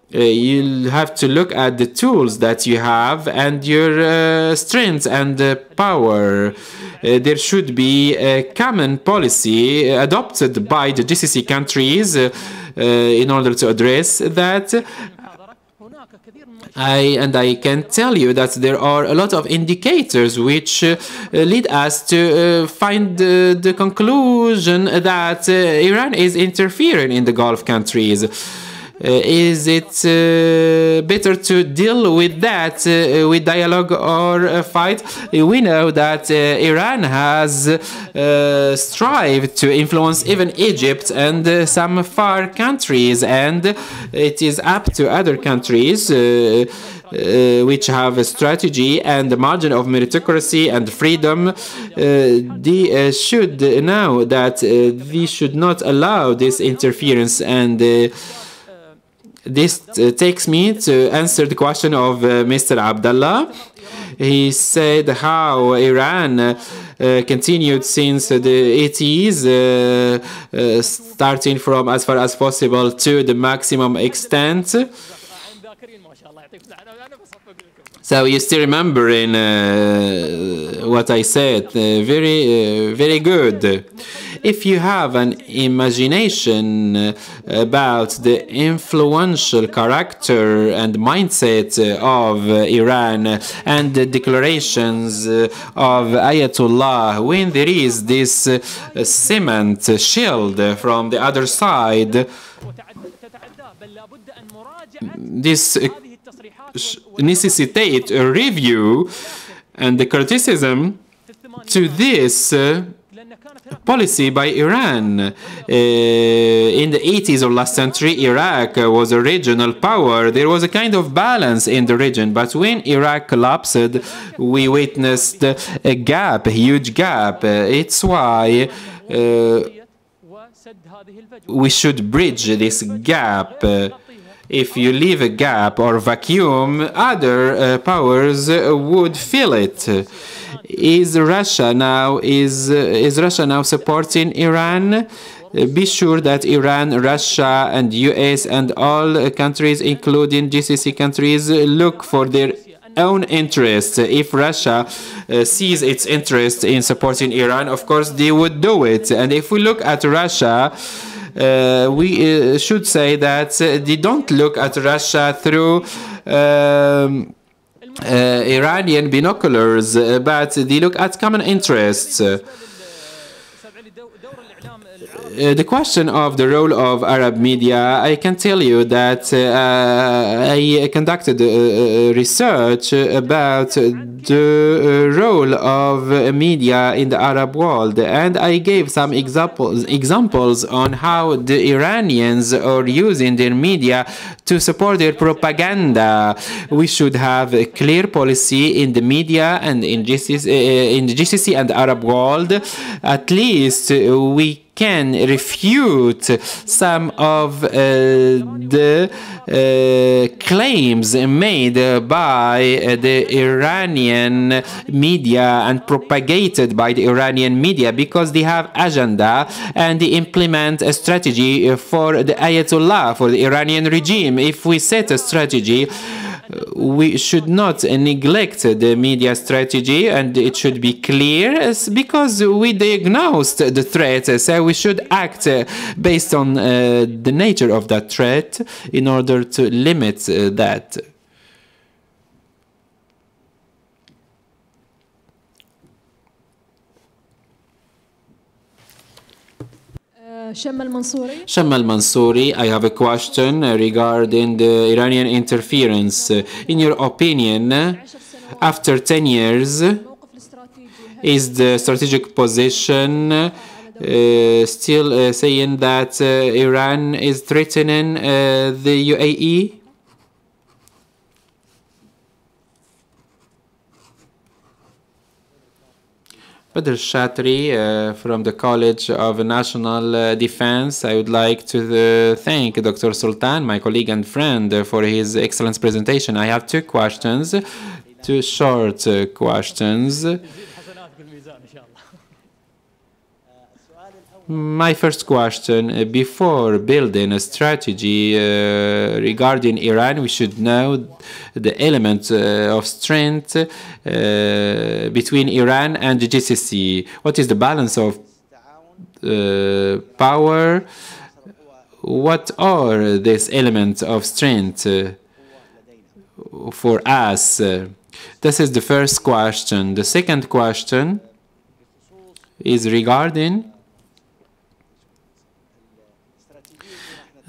you'll have to look at the tools that you have and your strengths and power. There should be a common policy adopted by the GCC countries in order to address that. I can tell you that there are a lot of indicators which lead us to find the conclusion that Iran is interfering in the Gulf countries. Is it better to deal with that with dialogue or a fight? We know that Iran has strived to influence even Egypt and some far countries, and it is up to other countries which have a strategy and the margin of meritocracy and freedom. They should know that we should not allow this interference, and this takes me to answer the question of Mr. Abdullah. He said how Iran continued since the 80s, starting from as far as possible to the maximum extent. So you still remembering what I said? Very good. If you have an imagination about the influential character and mindset of Iran and the declarations of Ayatollah, when there is this cement shield from the other side, this necessitate a review and the criticism to this policy by Iran. In the 80s of last century, Iraq was a regional power. There was a kind of balance in the region, but when Iraq collapsed, we witnessed a gap, a huge gap. It's why we should bridge this gap. If you leave a gap or vacuum, other powers would fill it. Is Russia now supporting Iran? be sure that Iran, Russia, and US and all countries, including GCC countries, look for their own interests. If Russia sees its interest in supporting Iran, of course they would do it. And if we look at Russia, we should say that they don't look at Russia through Iranian binoculars, but they look at common interests. The question of the role of Arab media, I can tell you that I conducted research about the role of media in the Arab world, and I gave some examples on how the Iranians are using their media to support their propaganda. We should have a clear policy in the media and in the GCC and Arab world. At least we can refute some of the claims made by the Iranian media and propagated by the Iranian media, because they have agenda and they implement a strategy for the Ayatollah, for the Iranian regime. If we set a strategy, we should not neglect the media strategy, and it should be clear because we diagnosed the threat, so we should act based on the nature of that threat in order to limit that. Shamal Mansouri, I have a question regarding the Iranian interference. In your opinion, after 10 years, is the strategic position still saying that Iran is threatening the UAE? Badr Shatri from the College of National Defense. I would like to thank Dr. Sultan, my colleague and friend, for his excellent presentation. I have two questions, two short questions. My first question, before building a strategy regarding Iran, we should know the element of strength between Iran and the GCC. What is the balance of power? What are these elements of strength for us? This is the first question. The second question is regarding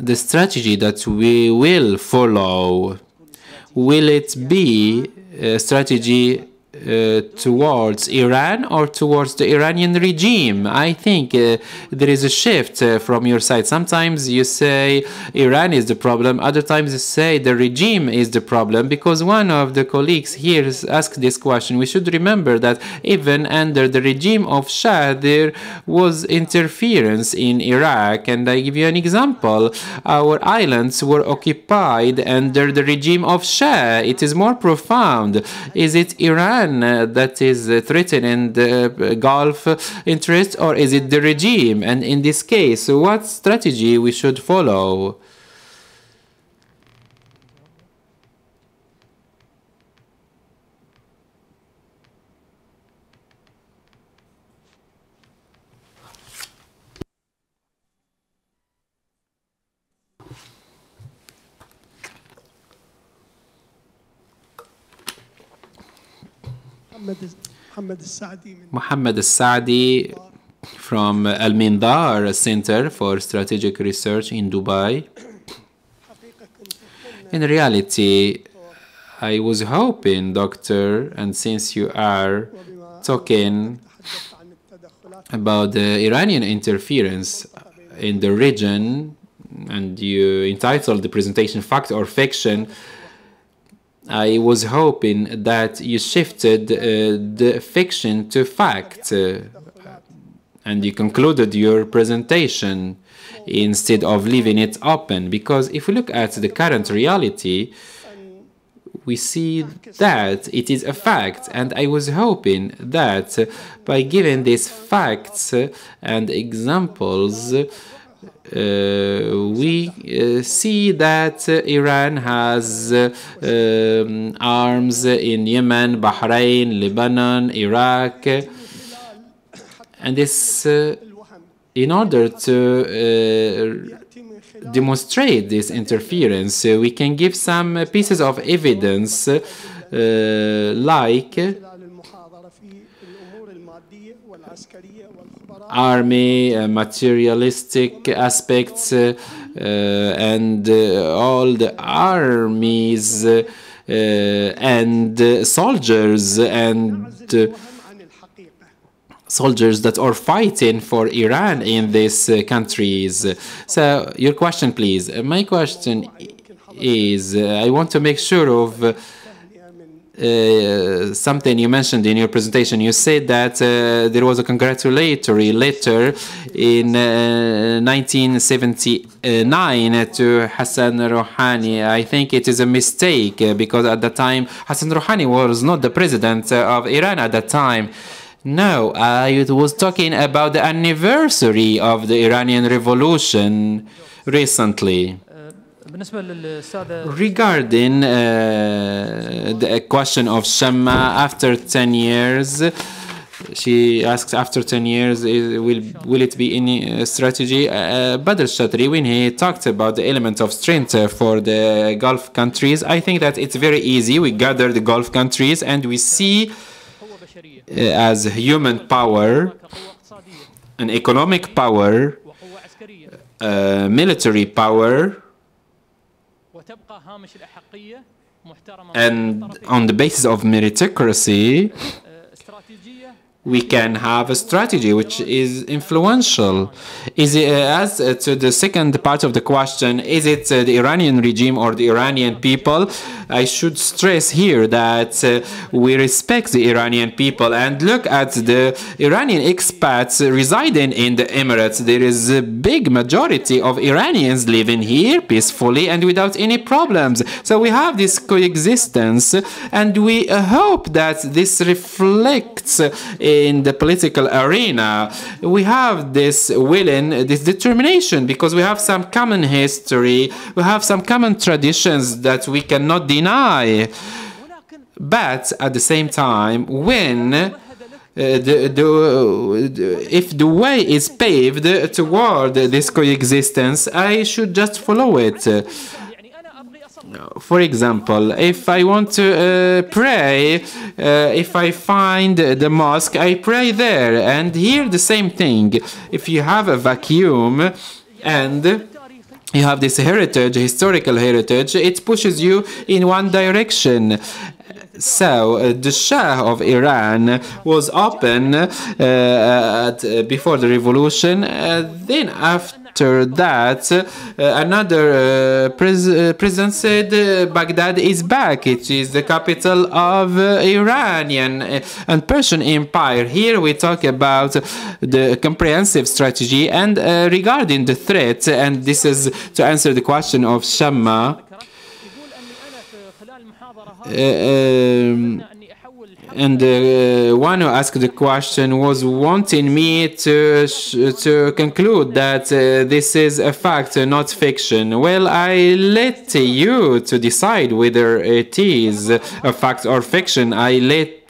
the strategy that we will follow. Will it be a strategy towards Iran or towards the Iranian regime? I think there is a shift from your side. Sometimes you say Iran is the problem, other times you say the regime is the problem, because one of the colleagues here asked this question. We should remember that even under the regime of Shah, there was interference in Iraq, and I give you an example. Our islands were occupied under the regime of Shah. It is more profound. Is it Iran that is threatening the Gulf interest, or is it the regime? And in this case, what strategy we should follow? Mohammad Al-Saeedi from Al-Mindar Center for Strategic Research in Dubai. In reality, I was hoping, Doctor, and since you are talking about the Iranian interference in the region, and you entitled the presentation Fact or Fiction, I was hoping that you shifted the fiction to fact, and you concluded your presentation instead of leaving it open. Because if we look at the current reality, we see that it is a fact, and I was hoping that by giving these facts and examples, we see that Iran has arms in Yemen, Bahrain, Lebanon, Iraq, and this in order to demonstrate this interference, we can give some pieces of evidence, like army, materialistic aspects, and all the armies and soldiers and soldiers that are fighting for Iran in these countries. So your question, please. My question is, I want to make sure of something you mentioned in your presentation. You said that there was a congratulatory letter in 1979 to Hassan Rouhani. I think it is a mistake, because at the time, Hassan Rouhani was not the president of Iran at that time. No, I was talking about the anniversary of the Iranian Revolution recently. Regarding the question of Shamma, after 10 years, she asks, after 10 years, will it be any strategy? Badr Shatri, when he talked about the element of strength for the Gulf countries, I think that it's very easy. We gather the Gulf countries and we see as human power, an economic power, military power, and on the basis of meritocracy, we can have a strategy which is influential. Is it, as to the second part of the question, is it the Iranian regime or the Iranian people? I should stress here that we respect the Iranian people, and look at the Iranian expats residing in the Emirates. There is a big majority of Iranians living here peacefully and without any problems. So we have this coexistence, and we hope that this reflects in the political arena. We have this willing, this determination, because we have some common history, we have some common traditions that we cannot deny. But at the same time, when if the way is paved toward this coexistence, I should just follow it. For example, if I want to pray, if I find the mosque, I pray there. And here the same thing. If you have a vacuum and you have this heritage, historical heritage, it pushes you in one direction. So the Shah of Iran was open before the revolution, then after that, another president said Baghdad is back. It is the capital of Iranian and Persian Empire. Here we talk about the comprehensive strategy, and regarding the threat, and this is to answer the question of Shamma. One who asked the question was wanting me to conclude that this is a fact, not fiction. Well, I let you to decide whether it is a fact or fiction. I left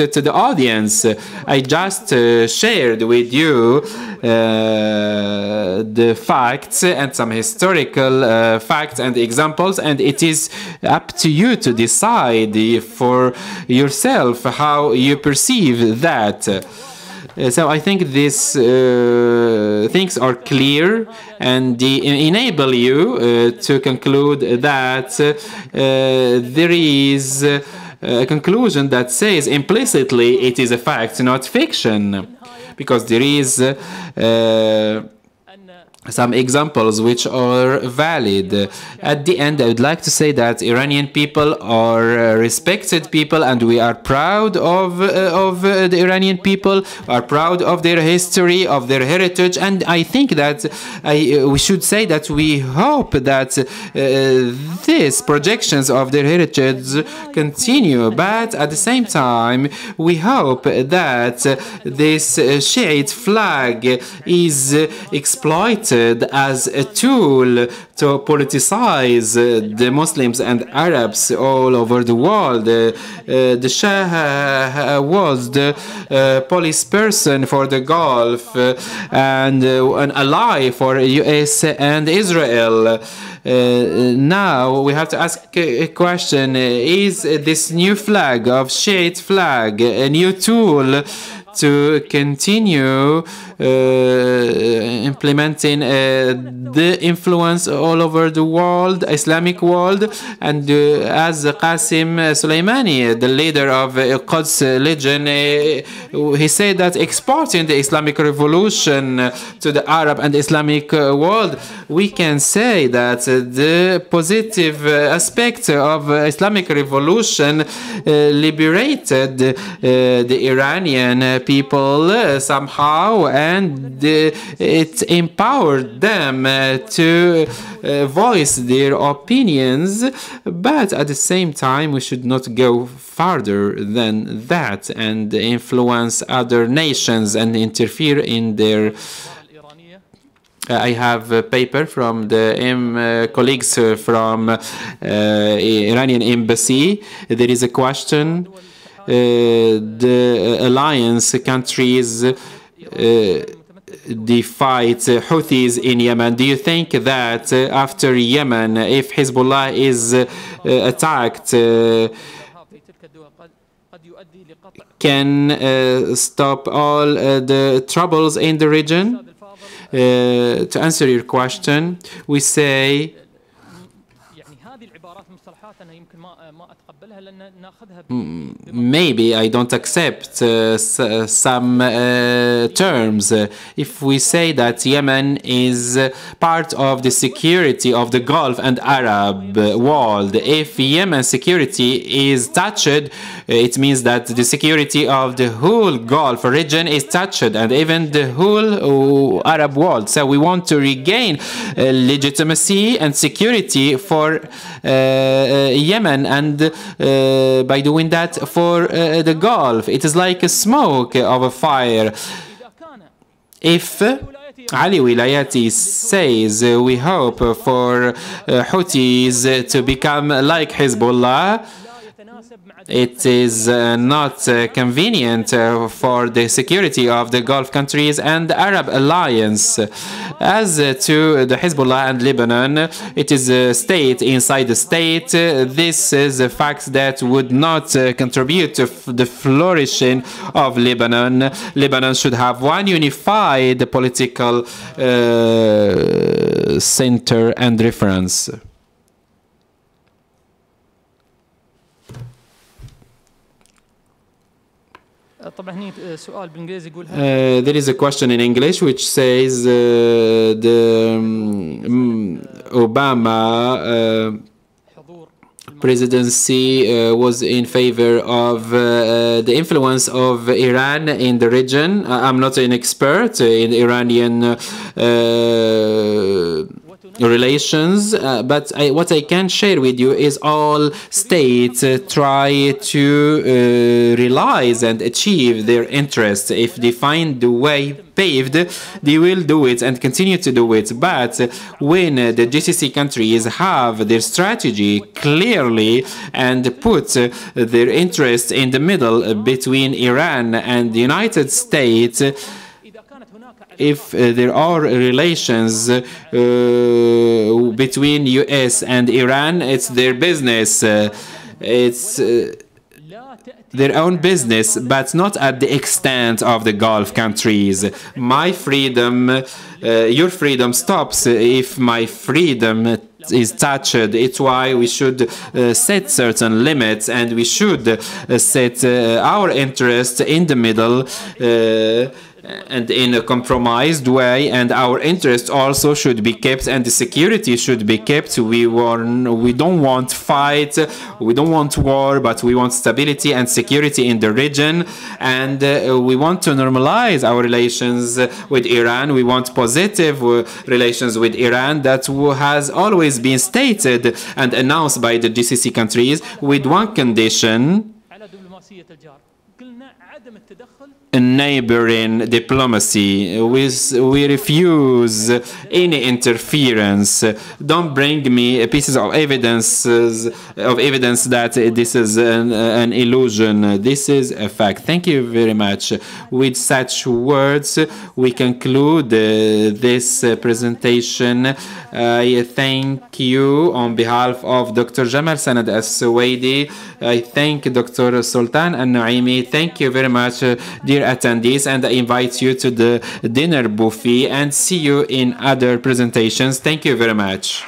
it to the audience. I just shared with you the facts and some historical facts and examples, and it is up to you to decide for yourself how you perceive that. So I think these things are clear, and they enable you to conclude that there is a conclusion that says implicitly it is a fact, not fiction, because there is some examples which are valid. At the end, I would like to say that Iranian people are respected people, and we are proud of the Iranian people, are proud of their history, of their heritage, and I think that we should say that we hope that these projections of their heritage continue, but at the same time, we hope that this Shiite flag is exploited as a tool to politicize the Muslims and Arabs all over the world. The Shah was the police person for the Gulf and an ally for US and Israel. Now we have to ask a question: is this new flag of Shiite flag a new tool to continue implementing the influence all over the world, Islamic world? And as Qasim Soleimani, the leader of Al-Quds Legion, he said that exporting the Islamic revolution to the Arab and Islamic world, we can say that the positive aspect of Islamic revolution liberated the Iranian people somehow, and it empowered them to voice their opinions. But at the same time, we should not go farther than that and influence other nations and interfere in their... I have a paper from the colleagues from Iranian embassy. There is a question. The alliance countries fight Houthis in Yemen. Do you think that after Yemen, if Hezbollah is attacked, can stop all the troubles in the region? To answer your question, we say maybe I don't accept some terms. If we say that Yemen is part of the security of the Gulf and Arab world, if Yemen's security is touched, it means that the security of the whole Gulf region is touched, and even the whole Arab world. So we want to regain legitimacy and security for Yemen, and by doing that for the Gulf. It is like a smoke of a fire. If Ali Velayati says we hope for Houthis to become like Hezbollah, it is not convenient for the security of the Gulf countries and the Arab alliance. As to the Hezbollah and Lebanon, it is a state inside the state. This is a fact that would not contribute to the flourishing of Lebanon. Lebanon should have one unified political center and reference. There is a question in English which says the Obama presidency was in favor of the influence of Iran in the region. I'm not an expert in Iranian relations, but what I can share with you is all states try to realize and achieve their interests. If they find the way paved, they will do it and continue to do it. But when the GCC countries have their strategy clearly and put their interests in the middle between Iran and the United States, if there are relations between US and Iran, it's their business. It's their own business, but not at the extent of the Gulf countries. My freedom, your freedom stops if my freedom is touched. It's why we should set certain limits, and we should set our interest in the middle and in a compromised way, and our interests also should be kept, and the security should be kept. We don't want fight, we don't want war, but we want stability and security in the region, and we want to normalize our relations with Iran. We want positive relations with Iran that has always been stated and announced by the GCC countries, with one condition: neighboring diplomacy. We refuse any interference. Don't bring me pieces of evidence that this is an illusion. This is a fact. Thank you very much. With such words, we conclude this presentation. I thank you on behalf of Dr. Jamal Sanad Al Suwaidi. I thank Dr. Sultan Al Nahyan. Thank you very much, dear attendees, and I invite you to the dinner buffet and see you in other presentations. Thank you very much.